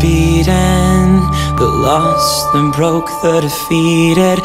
beaten, the lost and broke, the defeated.